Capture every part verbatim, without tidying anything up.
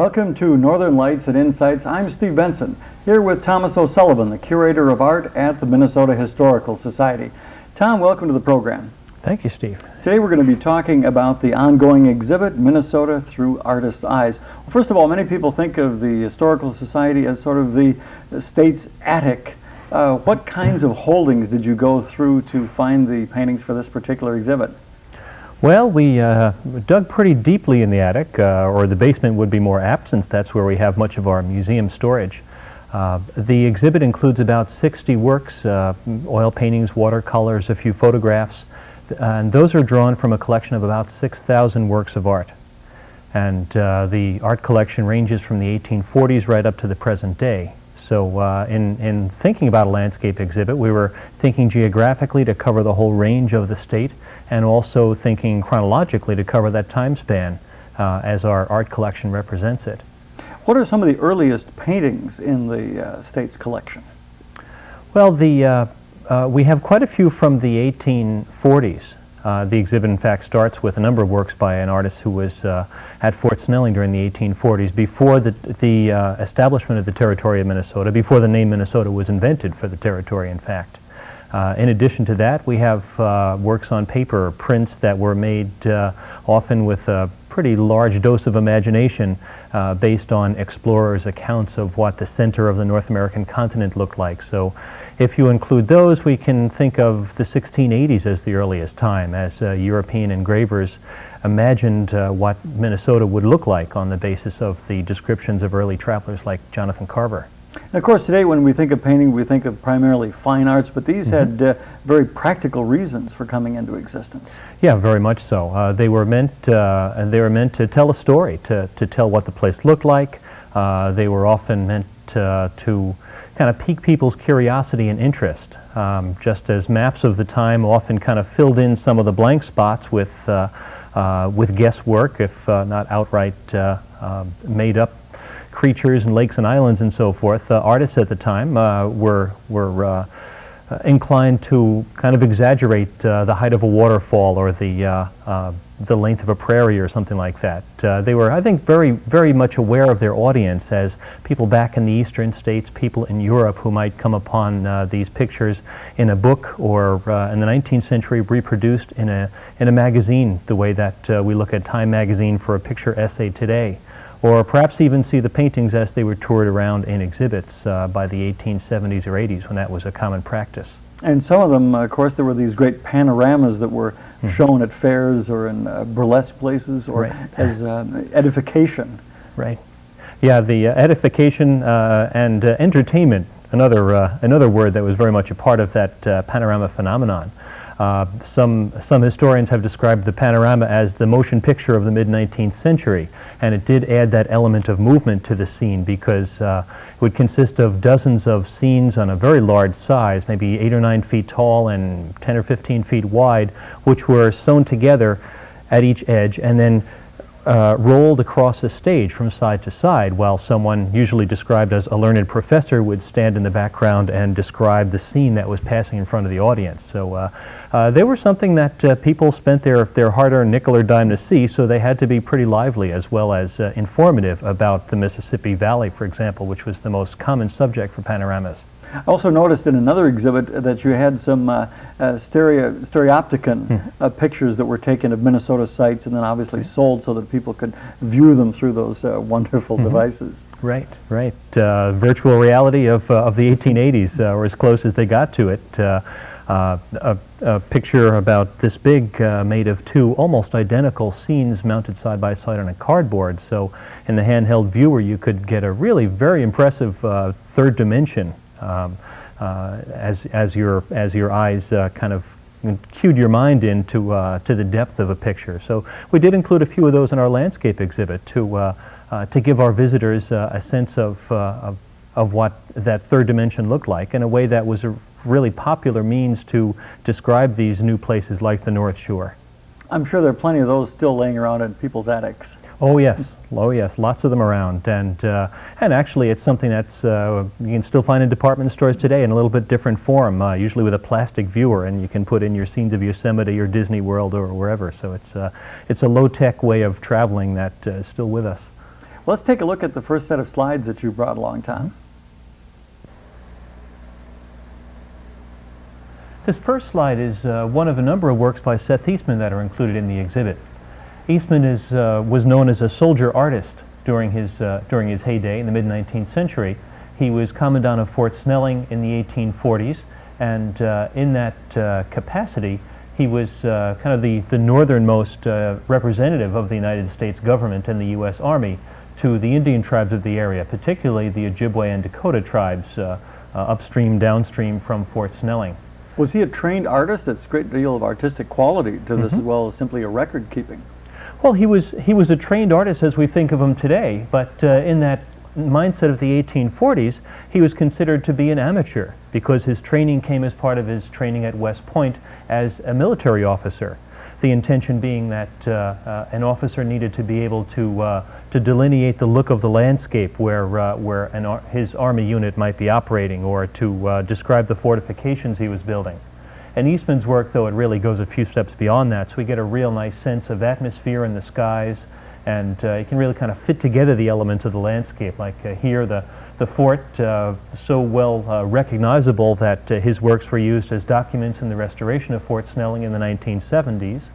Welcome to Northern Lights and Insights. I'm Steve Benson, here with Thomas O'Sullivan, the Curator of Art at the Minnesota Historical Society. Tom, welcome to the program. Thank you, Steve. Today we're going to be talking about the ongoing exhibit, Minnesota Through Artists' Eyes. Well, first of all, many people think of the Historical Society as sort of the state's attic. Uh, what kinds of holdings did you go through to find the paintings for this particular exhibit? Well, we uh, dug pretty deeply in the attic, uh, or the basement would be more apt, since that's where we have much of our museum storage. Uh, the exhibit includes about sixty works, uh, oil paintings, watercolors, a few photographs, and those are drawn from a collection of about six thousand works of art. And uh, the art collection ranges from the eighteen forties right up to the present day. So uh, in, in thinking about a landscape exhibit, we were thinking geographically to cover the whole range of the state, and also thinking chronologically to cover that time span uh, as our art collection represents it. What are some of the earliest paintings in the uh, state's collection? Well, the, uh, uh, we have quite a few from the eighteen forties. Uh, the exhibit, in fact, starts with a number of works by an artist who was uh, at Fort Snelling during the eighteen forties, before the, the uh, establishment of the territory of Minnesota, before the name Minnesota was invented for the territory, in fact. Uh, in addition to that, we have uh, works on paper, prints that were made uh, often with a pretty large dose of imagination uh, based on explorers' accounts of what the center of the North American continent looked like. So if you include those, we can think of the sixteen eighties as the earliest time, as uh, European engravers imagined uh, what Minnesota would look like on the basis of the descriptions of early travelers like Jonathan Carver. And of course, today when we think of painting, we think of primarily fine arts, but these mm-hmm. had uh, very practical reasons for coming into existence. Yeah, very much so. Uh, they were meant, uh, they were meant to tell a story, to, to tell what the place looked like. Uh, they were often meant uh, to kind of pique people's curiosity and interest, um, just as maps of the time often kind of filled in some of the blank spots with, uh, uh, with guesswork, if uh, not outright uh, uh, made up creatures and lakes and islands and so forth. Uh, artists at the time uh, were, were uh, inclined to kind of exaggerate uh, the height of a waterfall or the, uh, uh, the length of a prairie or something like that. Uh, they were, I think, very, very much aware of their audience as people back in the eastern states, people in Europe who might come upon uh, these pictures in a book or uh, in the nineteenth century reproduced in a, in a magazine, the way that uh, we look at Time magazine for a picture essay today. Or perhaps even see the paintings as they were toured around in exhibits uh, by the eighteen seventies or eighties, when that was a common practice. And some of them, of course, there were these great panoramas that were mm-hmm. shown at fairs or in uh, burlesque places or right. as uh, edification. Right. Yeah, the uh, edification uh, and uh, entertainment, another, uh, another word that was very much a part of that uh, panorama phenomenon. Uh, some, some historians have described the panorama as the motion picture of the mid-nineteenth century, and it did add that element of movement to the scene because uh, it would consist of dozens of scenes on a very large size, maybe eight or nine feet tall and ten or fifteen feet wide, which were sewn together at each edge and then Uh, rolled across the stage from side to side, while someone, usually described as a learned professor, would stand in the background and describe the scene that was passing in front of the audience. So uh, uh, they were something that uh, people spent their, their hard-earned nickel or dime to see, so they had to be pretty lively as well as uh, informative about the Mississippi Valley, for example, which was the most common subject for panoramas. I also noticed in another exhibit that you had some uh, uh, stereo, stereopticon hmm. uh, pictures that were taken of Minnesota sites and then obviously sold so that people could view them through those uh, wonderful mm-hmm. devices. Right, right. Uh, virtual reality of, uh, of the eighteen eighties, uh, or as close as they got to it. Uh, uh, a, a picture about this big uh, made of two almost identical scenes mounted side by side on a cardboard. So in the handheld viewer, you could get a really very impressive uh, third dimension. Um, uh, as, as, your, as your eyes uh, kind of cued your mind into uh, to the depth of a picture. So we did include a few of those in our landscape exhibit to, uh, uh, to give our visitors uh, a sense of, uh, of, of what that third dimension looked like in a way that was a really popular means to describe these new places like the North Shore. I'm sure there are plenty of those still laying around in people's attics. Oh yes, oh yes, lots of them around, and uh, and actually it's something that's uh, you can still find in department stores today in a little bit different form, uh, usually with a plastic viewer, and you can put in your scenes of Yosemite or Disney World or wherever. So it's uh, it's a low-tech way of traveling that uh, is still with us. Let's take a look at the first set of slides that you brought along, Tom. This first slide is uh, one of a number of works by Seth Eastman that are included in the exhibit. Eastman is, uh, was known as a soldier artist during his, uh, during his heyday in the mid nineteenth century. He was commandant of Fort Snelling in the eighteen forties, and uh, in that uh, capacity he was uh, kind of the, the northernmost uh, representative of the United States government and the U S Army to the Indian tribes of the area, particularly the Ojibwe and Dakota tribes uh, uh, upstream, downstream from Fort Snelling. Was he a trained artist? That's a great deal of artistic quality to this, mm-hmm. as well as simply a record keeping. Well, he was, he was a trained artist as we think of him today, but uh, in that mindset of the eighteen forties, he was considered to be an amateur because his training came as part of his training at West Point as a military officer. The intention being that uh, uh, an officer needed to be able to, uh, to delineate the look of the landscape where, uh, where an ar his army unit might be operating, or to uh, describe the fortifications he was building. And Eastman's work, though, it really goes a few steps beyond that, so we get a real nice sense of atmosphere in the skies, and uh, you can really kind of fit together the elements of the landscape, like uh, here the, the fort, uh, so well uh, recognizable that uh, his works were used as documents in the restoration of Fort Snelling in the nineteen seventies.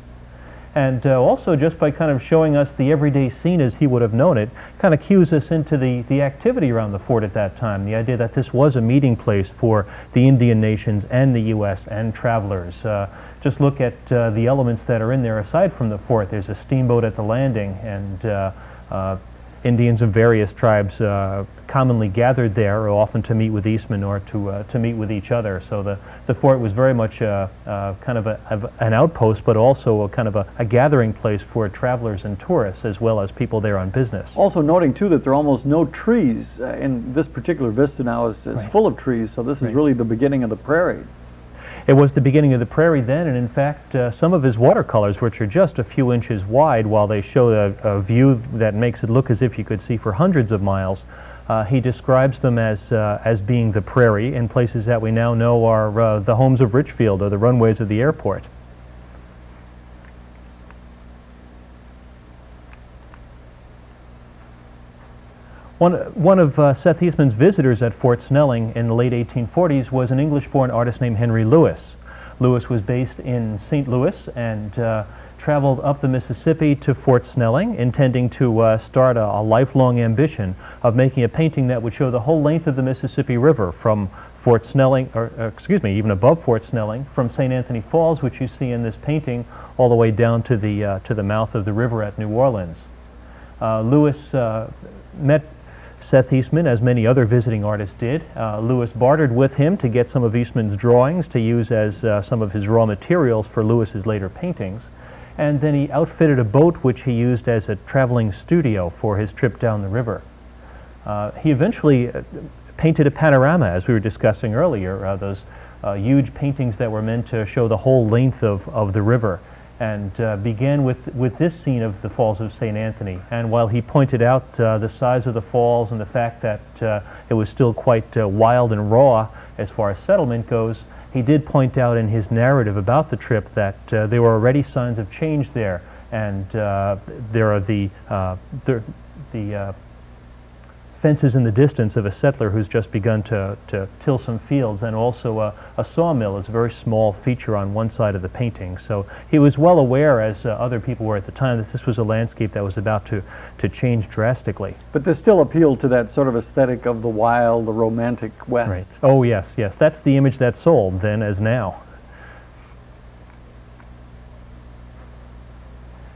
And uh, also, just by kind of showing us the everyday scene as he would have known it, kind of cues us into the, the activity around the fort at that time, the idea that this was a meeting place for the Indian nations and the U S and travelers. Uh, just look at uh, the elements that are in there aside from the fort. There's a steamboat at the landing, and uh, uh, Indians of various tribes uh, commonly gathered there, often to meet with Eastman or to, uh, to meet with each other. So the, the fort was very much a, a kind of, a, of an outpost, but also a kind of a, a gathering place for travelers and tourists, as well as people there on business. Also noting, too, that there are almost no trees, uh, and this particular vista now is, is right. full of trees, so this right. is really the beginning of the prairie. It was the beginning of the prairie then, and in fact, uh, some of his watercolors, which are just a few inches wide, while they show a, a view that makes it look as if you could see for hundreds of miles, uh, he describes them as, uh, as being the prairie in places that we now know are uh, the homes of Richfield or the runways of the airport. One, one of uh, Seth Eastman's visitors at Fort Snelling in the late eighteen forties was an English-born artist named Henry Lewis. Lewis was based in Saint Louis and uh, traveled up the Mississippi to Fort Snelling, intending to uh, start a, a lifelong ambition of making a painting that would show the whole length of the Mississippi River from Fort Snelling, or, or excuse me, even above Fort Snelling, from Saint Anthony Falls, which you see in this painting, all the way down to the, uh, to the mouth of the river at New Orleans. Uh, Lewis uh, met Seth Eastman, as many other visiting artists did. Uh, Lewis bartered with him to get some of Eastman's drawings to use as uh, some of his raw materials for Lewis's later paintings. And then he outfitted a boat which he used as a traveling studio for his trip down the river. Uh, he eventually uh, painted a panorama, as we were discussing earlier, uh, those uh, huge paintings that were meant to show the whole length of, of the river, and uh, began with, with this scene of the Falls of Saint Anthony. And while he pointed out uh, the size of the falls and the fact that uh, it was still quite uh, wild and raw as far as settlement goes, he did point out in his narrative about the trip that uh, there were already signs of change there, and uh, there are the, uh, the, the uh, fences in the distance of a settler who's just begun to, to till some fields, and also a, a sawmill is a very small feature on one side of the painting. So he was well aware, as uh, other people were at the time, that this was a landscape that was about to, to change drastically. But this still appealed to that sort of aesthetic of the wild, the romantic West. Right. Oh yes, yes. That's the image that sold then as now.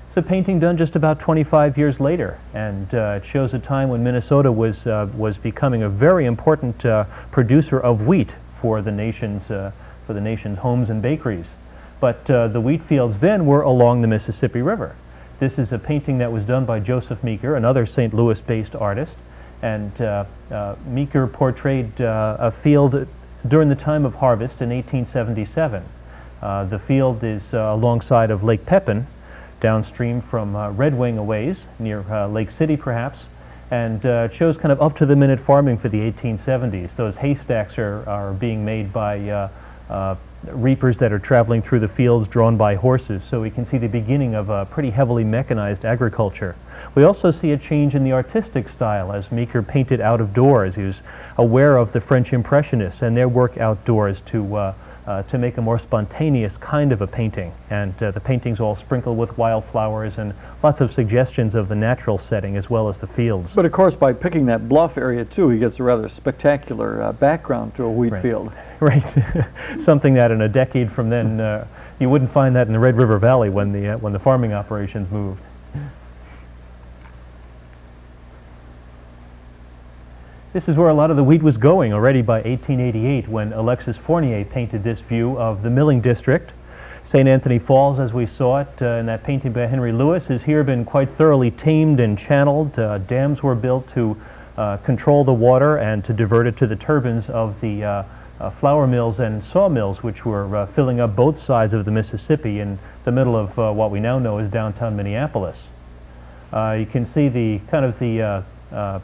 It's a painting done just about twenty-five years later, and uh, it shows a time when Minnesota was, uh, was becoming a very important uh, producer of wheat for the nation's, uh, for the nation's homes and bakeries. But uh, the wheat fields then were along the Mississippi River. This is a painting that was done by Joseph Meeker, another Saint Louis-based artist, and uh, uh, Meeker portrayed uh, a field during the time of harvest in eighteen seventy-seven. Uh, the field is uh, alongside of Lake Pepin, downstream from uh, Red Wing a ways, near uh, Lake City perhaps, and uh, it shows kind of up-to-the-minute farming for the eighteen seventies. Those haystacks are, are being made by uh, uh, reapers that are traveling through the fields drawn by horses, so we can see the beginning of a pretty heavily mechanized agriculture. We also see a change in the artistic style as Meeker painted out of doors. He was aware of the French Impressionists and their work outdoors to, uh, uh, to make a more spontaneous kind of a painting. And uh, the paintings all sprinkle with wildflowers and lots of suggestions of the natural setting as well as the fields. But of course, by picking that bluff area too, he gets a rather spectacular uh, background to a wheat right. field. Right. Something that in a decade from then, uh, you wouldn't find that in the Red River Valley when the, uh, when the farming operations moved. This is where a lot of the wheat was going already by eighteen eighty-eight when Alexis Fournier painted this view of the milling district. Saint Anthony Falls, as we saw it uh, in that painting by Henry Lewis, has here been quite thoroughly tamed and channeled. Uh, dams were built to uh, control the water and to divert it to the turbines of the uh, Uh, flour mills and sawmills, which were uh, filling up both sides of the Mississippi in the middle of uh, what we now know as downtown Minneapolis. Uh, you can see the kind of the uh, uh,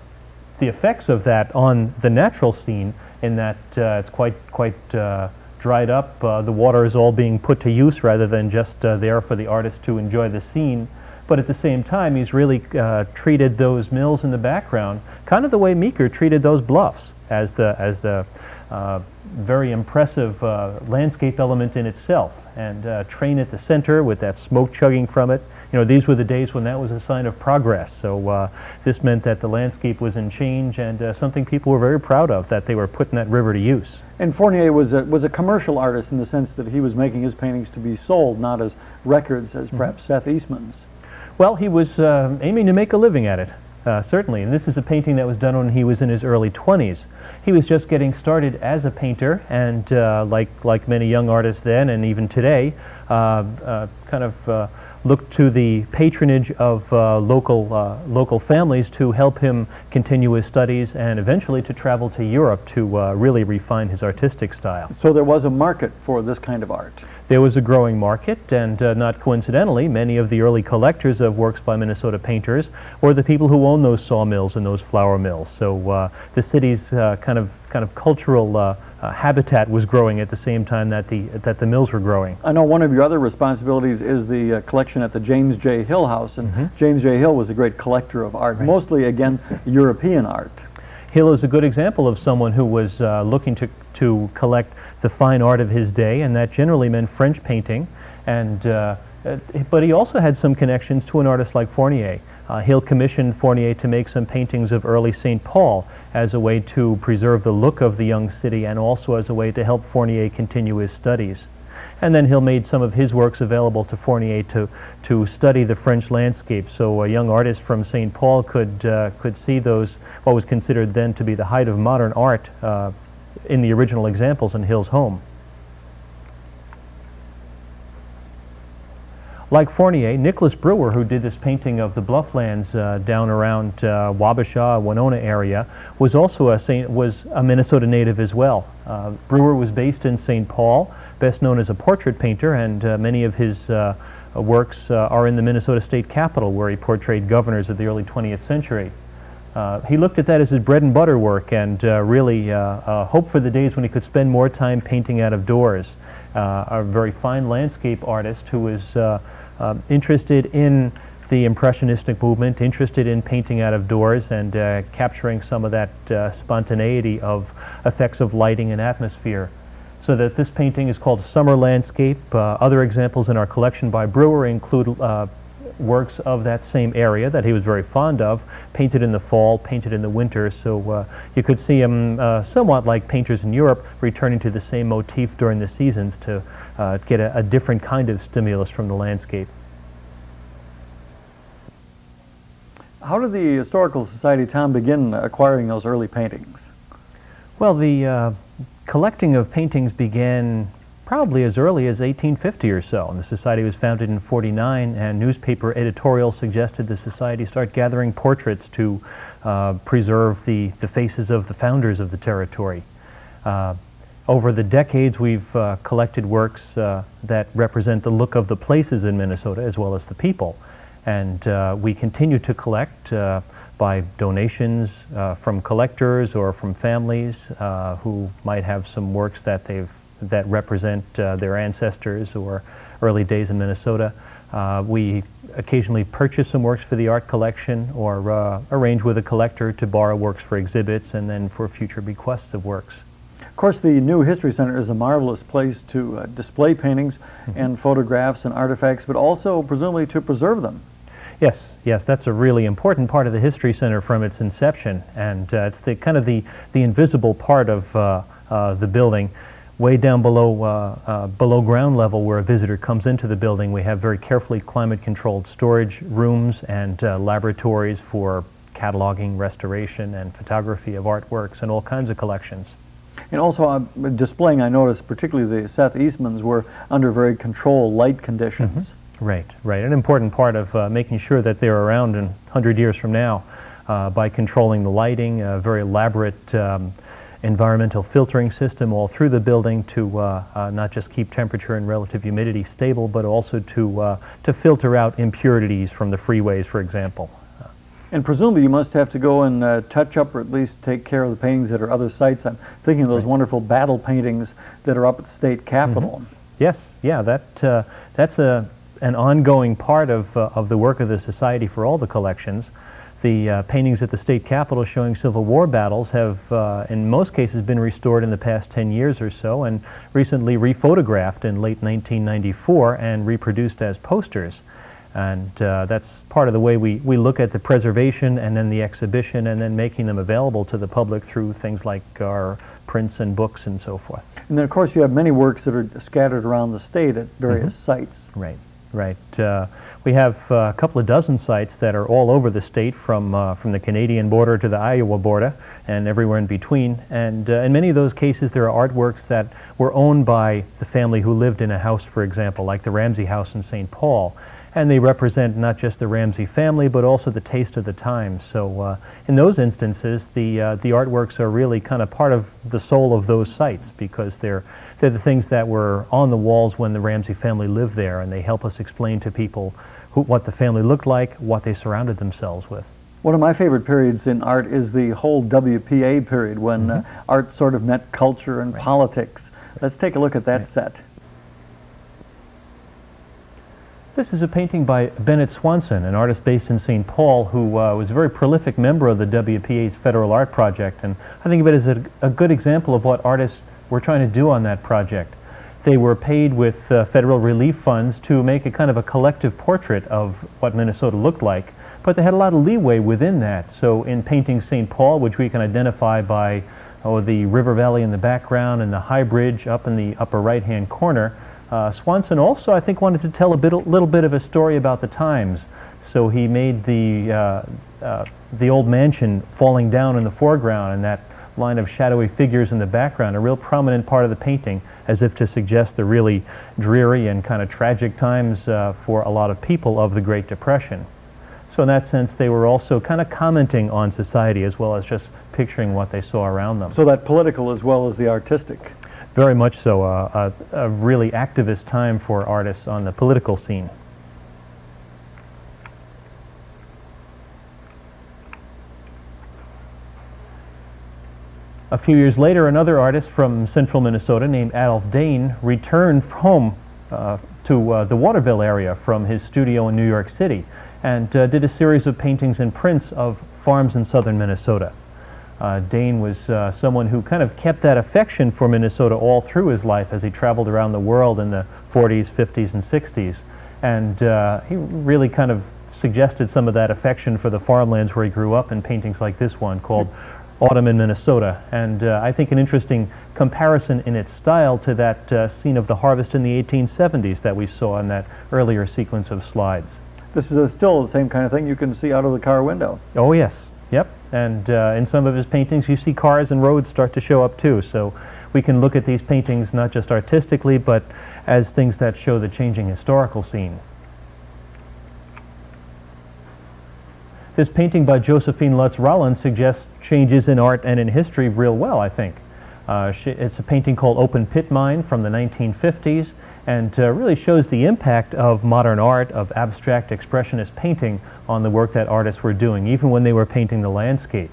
the effects of that on the natural scene, in that uh, it's quite quite uh, dried up. Uh, the water is all being put to use rather than just uh, there for the artist to enjoy the scene. But at the same time, he's really uh, treated those mills in the background kind of the way Meeker treated those bluffs as the as the Uh, very impressive uh, landscape element in itself, and uh, train at the center with that smoke chugging from it. You know, these were the days when that was a sign of progress, so uh, this meant that the landscape was in change and uh, something people were very proud of, that they were putting that river to use. And Fournier was a, was a commercial artist in the sense that he was making his paintings to be sold, not as records as perhaps mm-hmm. Seth Eastman's. Well, he was uh, aiming to make a living at it. Uh, certainly, and this is a painting that was done when he was in his early twenties. He was just getting started as a painter, and uh, like like many young artists then, and even today, uh, uh, kind of uh, looked to the patronage of uh, local uh, local families to help him continue his studies, and eventually to travel to Europe to uh, really refine his artistic style. So there was a market for this kind of art. There was a growing market, and uh, not coincidentally, many of the early collectors of works by Minnesota painters were the people who owned those sawmills and those flour mills. So uh, the city's uh, kind of kind of cultural uh, uh, habitat was growing at the same time that the that the mills were growing. I know one of your other responsibilities is the uh, collection at the James J. Hill House, and mm-hmm. James J. Hill was a great collector of art, right. mostly again European art. Hill is a good example of someone who was uh, looking to to collect the fine art of his day, and that generally meant French painting. And uh, but he also had some connections to an artist like Fournier. Uh, Hill commissioned Fournier to make some paintings of early Saint Paul as a way to preserve the look of the young city, and also as a way to help Fournier continue his studies. And then Hill made some of his works available to Fournier to to study the French landscape, so a young artist from Saint Paul could uh, could see those what was considered then to be the height of modern art. Uh, in the original examples in Hill's home. Like Fournier, Nicholas Brewer, who did this painting of the blufflands uh, down around uh, Wabasha, Winona area, was also a Saint, was a Minnesota native as well. Uh, Brewer was based in Saint Paul, best known as a portrait painter, and uh, many of his uh, works uh, are in the Minnesota State Capitol, where he portrayed governors of the early twentieth century. Uh, he looked at that as his bread and butter work, and uh, really uh, uh, hoped for the days when he could spend more time painting out of doors. Uh, a very fine landscape artist who was uh, uh, interested in the Impressionistic movement, interested in painting out of doors and uh, capturing some of that uh, spontaneity of effects of lighting and atmosphere. So that this painting is called Summer Landscape. Uh, other examples in our collection by Brewer include uh, works of that same area that he was very fond of, painted in the fall, painted in the winter, so uh, you could see him uh, somewhat like painters in Europe returning to the same motif during the seasons to uh, get a, a different kind of stimulus from the landscape. How did the Historical Society, Tom, begin acquiring those early paintings? Well, the uh, collecting of paintings began probably as early as eighteen fifty or so, and the society was founded in forty-nine, and newspaper editorials suggested the society start gathering portraits to uh, preserve the, the faces of the founders of the territory. Uh, over the decades, we've uh, collected works uh, that represent the look of the places in Minnesota as well as the people, and uh, we continue to collect uh, by donations uh, from collectors or from families uh, who might have some works that they've that represent uh, their ancestors or early days in Minnesota. Uh, we occasionally purchase some works for the art collection or uh, arrange with a collector to borrow works for exhibits and then for future bequests of works. Of course, the new History Center is a marvelous place to uh, display paintings mm-hmm. and photographs and artifacts, but also presumably to preserve them. Yes, yes, that's a really important part of the History Center from its inception, and uh, it's the kind of the, the invisible part of uh, uh, the building. Way down below, uh, uh, below ground level where a visitor comes into the building, we have very carefully climate-controlled storage rooms and uh, laboratories for cataloging, restoration, and photography of artworks and all kinds of collections. And also uh, displaying, I noticed, particularly the Seth Eastmans were under very controlled light conditions. Mm-hmm. Right, right. An important part of uh, making sure that they're around in one hundred years from now uh, by controlling the lighting, a very elaborate um, environmental filtering system all through the building to uh, uh, not just keep temperature and relative humidity stable, but also to, uh, to filter out impurities from the freeways, for example. And presumably you must have to go and uh, touch up or at least take care of the paintings that are other sites. I'm thinking of those right. wonderful battle paintings that are up at the state capitol. Mm-hmm. Yes, yeah, that, uh, that's a... an ongoing part of, uh, of the work of the Society for all the collections. The uh, paintings at the State Capitol showing Civil War battles have, uh, in most cases, been restored in the past ten years or so, and recently rephotographed in late nineteen ninety-four and reproduced as posters. And uh, that's part of the way we, we look at the preservation and then the exhibition and then making them available to the public through things like our prints and books and so forth. And then, of course, you have many works that are scattered around the state at various mm-hmm. sites. Right. Right. Uh, we have uh, a couple of dozen sites that are all over the state, from uh, from the Canadian border to the Iowa border and everywhere in between. And uh, in many of those cases, there are artworks that were owned by the family who lived in a house, for example, like the Ramsey House in Saint Paul. And they represent not just the Ramsey family, but also the taste of the time. So uh, in those instances, the uh, the artworks are really kind of part of the soul of those sites, because they're they're the things that were on the walls when the Ramsey family lived there, and they help us explain to people who, what the family looked like, what they surrounded themselves with. One of my favorite periods in art is the whole W P A period, when mm-hmm. uh, art sort of met culture and right. politics. Let's take a look at that right. set. This is a painting by Bennett Swanson, an artist based in Saint Paul who uh, was a very prolific member of the W P A's Federal Art Project, and I think of it as a, a good example of what artists were trying to do on that project. They were paid with uh, federal relief funds to make a kind of a collective portrait of what Minnesota looked like, but they had a lot of leeway within that. So in painting Saint Paul, which we can identify by oh, the river valley in the background and the high bridge up in the upper right-hand corner, Uh, Swanson also, I think, wanted to tell a bit, a little bit of a story about the times. So he made the, uh, uh, the old mansion falling down in the foreground and that line of shadowy figures in the background a real prominent part of the painting, as if to suggest the really dreary and kind of tragic times uh, for a lot of people of the Great Depression. So in that sense, they were also kind of commenting on society as well as just picturing what they saw around them. So that political as well as the artistic. Very much so, uh, a, a really activist time for artists on the political scene. A few years later, another artist from central Minnesota named Adolf Dane returned home uh, to uh, the Waterville area from his studio in New York City and uh, did a series of paintings and prints of farms in southern Minnesota. Uh, Dane was uh, someone who kind of kept that affection for Minnesota all through his life as he traveled around the world in the forties, fifties, and sixties. And uh, he really kind of suggested some of that affection for the farmlands where he grew up in paintings like this one called Autumn in Minnesota. And uh, I think an interesting comparison in its style to that uh, scene of the harvest in the eighteen seventies that we saw in that earlier sequence of slides. This is still the same kind of thing you can see out of the car window. Oh, yes. Yep, and uh, in some of his paintings you see cars and roads start to show up too, so we can look at these paintings not just artistically but as things that show the changing historical scene. This painting by Josephine Lutz Rollins suggests changes in art and in history real well, I think. Uh, she, it's a painting called Open Pit Mine from the nineteen fifties, and uh, really shows the impact of modern art, of abstract expressionist painting on the work that artists were doing, even when they were painting the landscape.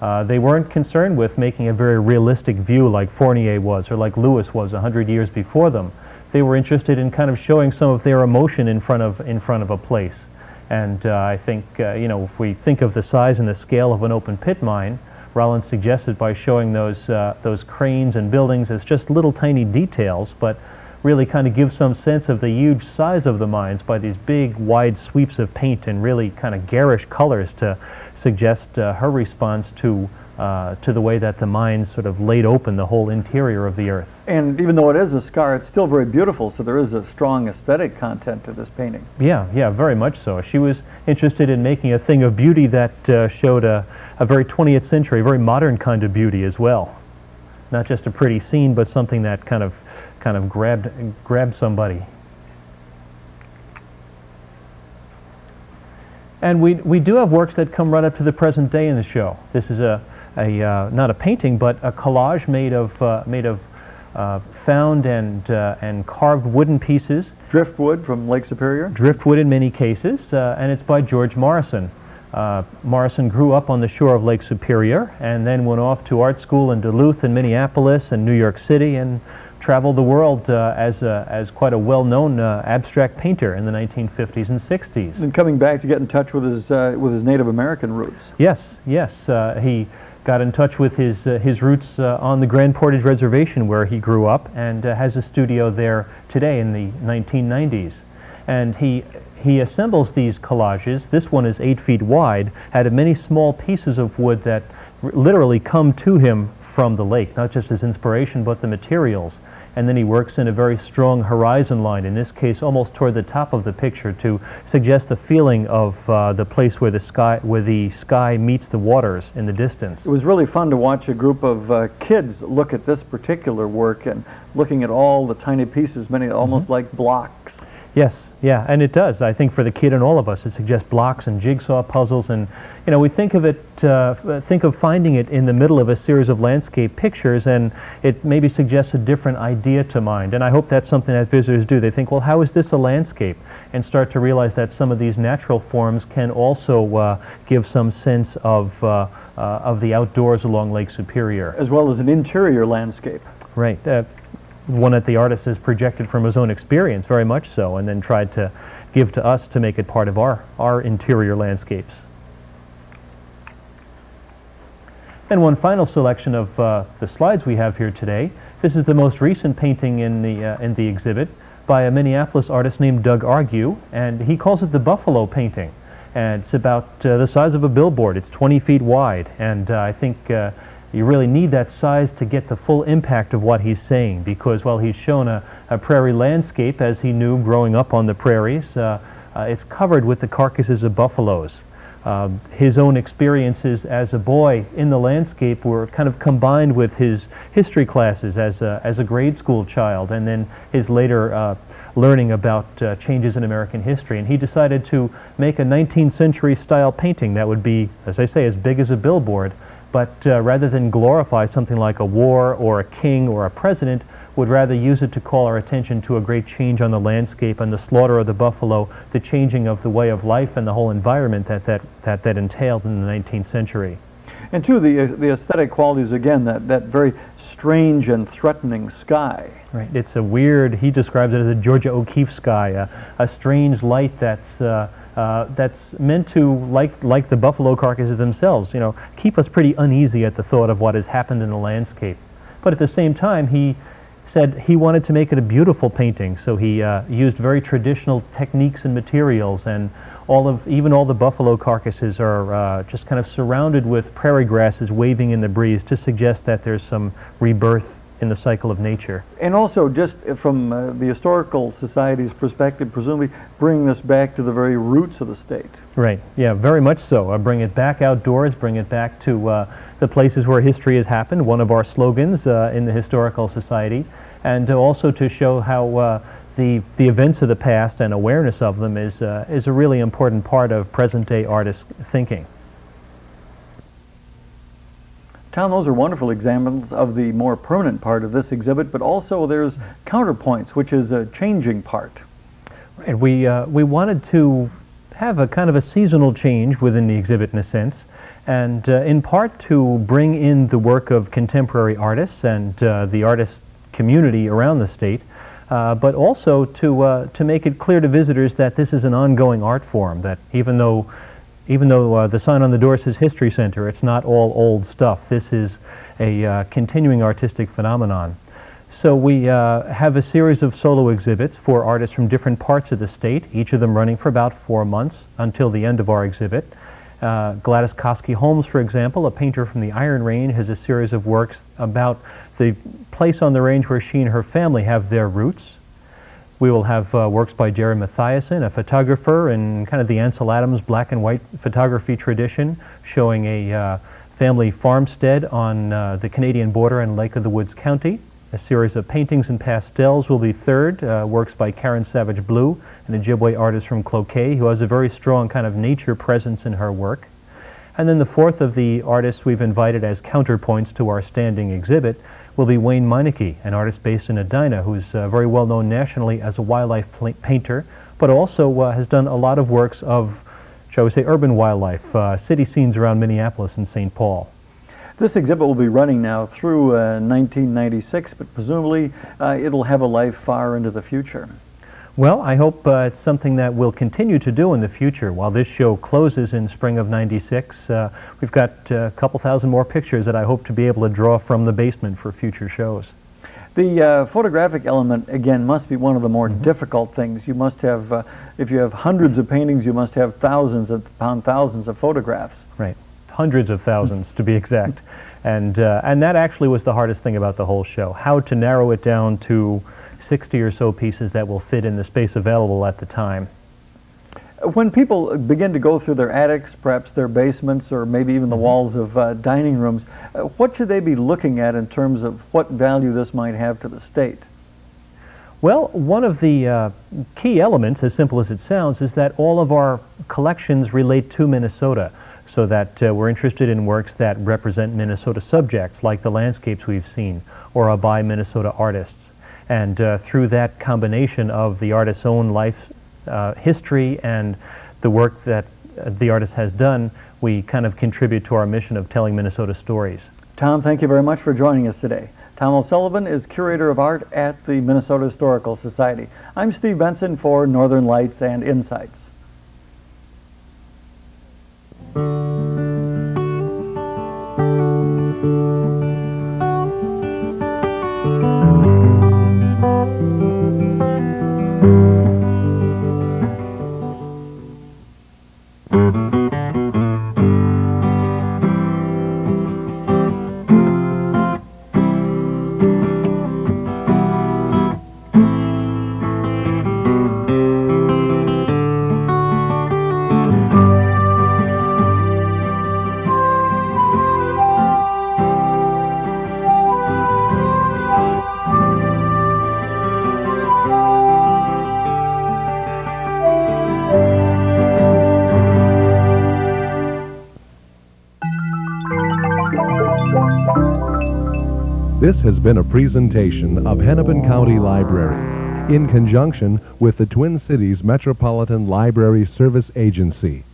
Uh, they weren't concerned with making a very realistic view like Fournier was or like Lewis was a hundred years before them. they were interested in kind of showing some of their emotion in front of in front of a place. And uh, I think, uh, you know, if we think of the size and the scale of an open pit mine, Rollins suggested by showing those, uh, those cranes and buildings as just little tiny details, but really kind of give some sense of the huge size of the mines by these big, wide sweeps of paint and really kind of garish colors to suggest uh, her response to Uh, to the way that the mines sort of laid open the whole interior of the earth. And even though it is a scar, it's still very beautiful, so there is a strong aesthetic content to this painting. Yeah, yeah, very much so. She was interested in making a thing of beauty that uh, showed a, a very twentieth century, very modern kind of beauty as well. Not just a pretty scene, but something that kind of, kind of grabbed, grabbed somebody. And we, we do have works that come right up to the present day in the show. This is a A, uh, not a painting, but a collage made of uh, made of uh, found and uh, and carved wooden pieces. Driftwood from Lake Superior. Driftwood in many cases, uh, and it's by George Morrison. Uh, Morrison grew up on the shore of Lake Superior, and then went off to art school in Duluth, and Minneapolis, and New York City, and traveled the world uh, as, a, as quite a well-known uh, abstract painter in the nineteen fifties and sixties. And coming back to get in touch with his uh, with his Native American roots. Yes, yes, uh, he. got in touch with his, uh, his roots uh, on the Grand Portage Reservation where he grew up, and uh, has a studio there today in the nineteen nineties. And he, he assembles these collages. This one is eight feet wide out of many small pieces of wood that r literally come to him from the lake, not just as inspiration but the materials. And then he works in a very strong horizon line, in this case almost toward the top of the picture, to suggest the feeling of uh, the place where the sky where the sky meets the waters in the distance. It was really fun to watch a group of uh, kids look at this particular work and looking at all the tiny pieces, many almost mm-hmm. like blocks. Yes, yeah, and it does. I think for the kid and all of us, it suggests blocks and jigsaw puzzles, and you know, we think of it, uh, think of finding it in the middle of a series of landscape pictures, and it maybe suggests a different idea to mind. And I hope that's something that visitors do. They think, well, how is this a landscape? And start to realize that some of these natural forms can also uh, give some sense of uh, uh, of the outdoors along Lake Superior, as well as an interior landscape. Right. Uh, one that the artist has projected from his own experience, very much so, and then tried to give to us to make it part of our, our interior landscapes. And one final selection of uh, the slides we have here today. This is the most recent painting in the, uh, in the exhibit by a Minneapolis artist named Doug Argue, and he calls it the Buffalo painting. And it's about uh, the size of a billboard. It's twenty feet wide, and uh, I think uh, you really need that size to get the full impact of what he's saying, because while he's shown a, a prairie landscape as he knew growing up on the prairies, uh, uh, it's covered with the carcasses of buffaloes. Uh, his own experiences as a boy in the landscape were kind of combined with his history classes as a, as a grade school child, and then his later uh, learning about uh, changes in American history. And he decided to make a nineteenth century style painting that would be, as I say, as big as a billboard, but uh, rather than glorify something like a war or a king or a president, would rather use it to call our attention to a great change on the landscape and the slaughter of the buffalo, the changing of the way of life and the whole environment that that, that, that entailed in the nineteenth century. And too, the, the aesthetic qualities, again, that, that very strange and threatening sky. Right. It's a weird, he describes it as a Georgia O'Keeffe sky, a, a strange light that's uh, Uh, that's meant to, like, like the buffalo carcasses themselves, you know, keep us pretty uneasy at the thought of what has happened in the landscape. But at the same time, he said he wanted to make it a beautiful painting, so he uh, used very traditional techniques and materials, and all of, even all the buffalo carcasses are uh, just kind of surrounded with prairie grasses waving in the breeze to suggest that there's some rebirth in the cycle of nature. And also, just from uh, the Historical Society's perspective, presumably bring this back to the very roots of the state. Right, yeah, very much so. Uh, bring it back outdoors, bring it back to uh, the places where history has happened, one of our slogans uh, in the Historical Society, and uh, also to show how uh, the, the events of the past and awareness of them is, uh, is a really important part of present-day artist thinking. Tom, those are wonderful examples of the more permanent part of this exhibit, but also there's counterpoints, which is a changing part. Right. We, uh, we wanted to have a kind of a seasonal change within the exhibit, in a sense, and uh, in part to bring in the work of contemporary artists and uh, the artist community around the state, uh, but also to uh, to make it clear to visitors that this is an ongoing art form, that even though even though uh, the sign on the door says History Center, it's not all old stuff. This is a uh, continuing artistic phenomenon. So we uh, have a series of solo exhibits for artists from different parts of the state, each of them running for about four months until the end of our exhibit. Uh, Gladys Koski Holmes, for example, a painter from the Iron Range, has a series of works about the place on the range where she and her family have their roots. We will have uh, works by Jerry Mathiasen, a photographer in kind of the Ansel Adams black and white photography tradition, showing a uh, family farmstead on uh, the Canadian border in Lake of the Woods County. A series of paintings and pastels will be third, uh, works by Karen Savage Blue, an Ojibwe artist from Cloquet, who has a very strong kind of nature presence in her work. And then the fourth of the artists we've invited as counterpoints to our standing exhibit will be Wayne Meineke, an artist based in Edina, who's uh, very well known nationally as a wildlife painter, but also uh, has done a lot of works of, shall we say, urban wildlife, uh, city scenes around Minneapolis and Saint Paul. This exhibit will be running now through uh, nineteen ninety-six, but presumably uh, it'll have a life far into the future. Well, I hope uh, it's something that we'll continue to do in the future. While this show closes in spring of ninety-six, uh, we've got a couple thousand more pictures that I hope to be able to draw from the basement for future shows. The uh, photographic element, again, must be one of the more mm-hmm. difficult things. You must have, uh, if you have hundreds of paintings, you must have thousands upon thousands of photographs. Right. Hundreds of thousands to be exact, and uh, and that actually was the hardest thing about the whole show, how to narrow it down to sixty or so pieces that will fit in the space available at the time. When people begin to go through their attics, perhaps their basements, or maybe even the walls of uh, dining rooms, uh, what should they be looking at in terms of what value this might have to the state? Well, one of the uh, key elements, as simple as it sounds, is that all of our collections relate to Minnesota. So that uh, we're interested in works that represent Minnesota subjects, like the landscapes we've seen, or are by Minnesota artists. And uh, through that combination of the artist's own life uh, history and the work that uh, the artist has done, we kind of contribute to our mission of telling Minnesota stories. Tom, thank you very much for joining us today. Tom O'Sullivan is Curator of Art at the Minnesota Historical Society. I'm Steve Benson for Northern Lights and Insights. This has been a presentation of Hennepin County Library in conjunction with the Twin Cities Metropolitan Library Service Agency.